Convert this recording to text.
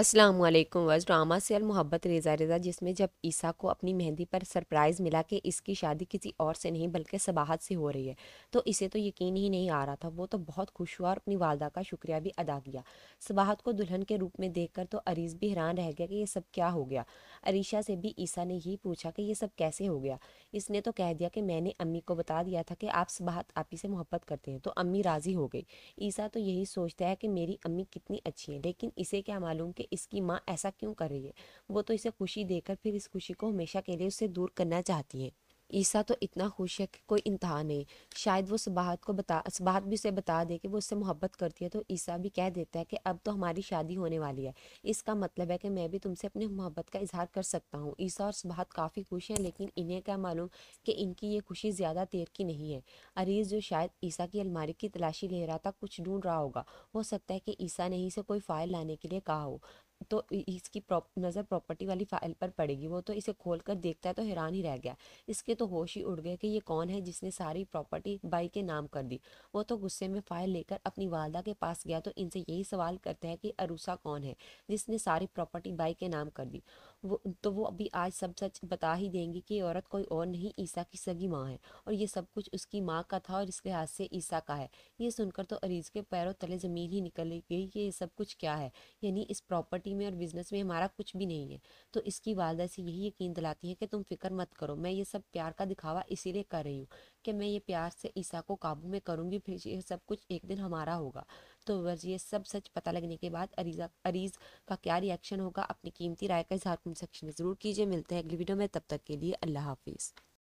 अस्सलामुअलैकुम वज़ ड्रामा से मोहब्बत रेज़ा रेज़ा, जिसमें जब ईसा को अपनी मेहंदी पर सरप्राइज़ मिला कि इसकी शादी किसी और से नहीं बल्कि सबाहत से हो रही है, तो इसे तो यकीन ही नहीं आ रहा था। वो तो बहुत खुश हुआ और अपनी वालदा का शुक्रिया भी अदा किया। सबाहत को दुल्हन के रूप में देखकर तो अरीस भी हैरान रह गया कि ये सब क्या हो गया। अरीशा से भी ईसा ने ही पूछा कि ये सब कैसे हो गया। इसने तो कह दिया कि मैंने अम्मी को बता दिया था कि आप सबाहत आप ही से मोहब्बत करते हैं, तो अम्मी राज़ी हो गई। ईसा तो यही सोचता है कि मेरी अम्मी कितनी अच्छी हैं, लेकिन इसे क्या मालूम इसकी माँ ऐसा क्यों कर रही है। वो तो इसे खुशी देकर फिर इस खुशी को हमेशा के लिए उससे दूर करना चाहती है। ईसा तो इतना खुश है कि कोई इंतहा नहीं। शायद वो सबाहत भी उसे बता दे कि वो उससे मोहब्बत करती है, तो ईसा भी कह देता है कि अब तो हमारी शादी होने वाली है, इसका मतलब है कि मैं भी तुमसे अपनी मोहब्बत का इजहार कर सकता हूँ। ईसा और सबाहत काफ़ी खुश हैं, लेकिन इन्हें क्या मालूम कि इनकी ये खुशी ज़्यादा देर की नहीं है। अरीस जो शायद ईसा की अलमारी की तलाशी ले रहा था, कुछ ढूंढ रहा होगा। हो सकता है कि ईसा ने इसे कोई फ़ाइल लाने के लिए कहा हो, तो इसकी नज़र प्रॉपर्टी वाली फाइल पर पड़ेगी। वो तो इसे खोलकर देखता है तो हैरान ही रह गया। इसके तो होश ही उड़ गए कि ये कौन है जिसने सारी प्रॉपर्टी बाई के नाम कर दी। वो तो गुस्से में फाइल लेकर अपनी वालदा के पास गया तो इनसे यही सवाल करता है कि अरूसा कौन है जिसने सारी प्रॉपर्टी बाई के नाम कर दी। वो अभी आज सब सच बता ही देंगी कि ये औरत कोई और नहीं ईसा की सगी माँ है, और ये सब कुछ उसकी माँ का था और इसके हाथ से ईसा का है। ये सुनकर तो अरीस के पैरों तले ज़मीन ही निकल गई कि ये सब कुछ क्या है, यानी इस प्रॉपर्टी में और बिजनेस में हमारा कुछ भी नहीं है। तो इसकी वालदा से यही यकीन दिलाती है कि तुम फिक्र मत करो, मैं ये सब प्यार का दिखावा इसीलिए कर रही हूँ कि मैं ये प्यार से ईसा को काबू में करूँगी, फिर ये सब कुछ एक दिन हमारा होगा। तो वर्जी ये सब सच पता लगने के बाद अरीस का क्या रिएक्शन होगा, अपनी कीमती राय का इजहार कमेंट सेक्शन में ज़रूर कीजिए। मिलते हैं अगली वीडियो में, तब तक के लिए अल्लाह हाफिज़।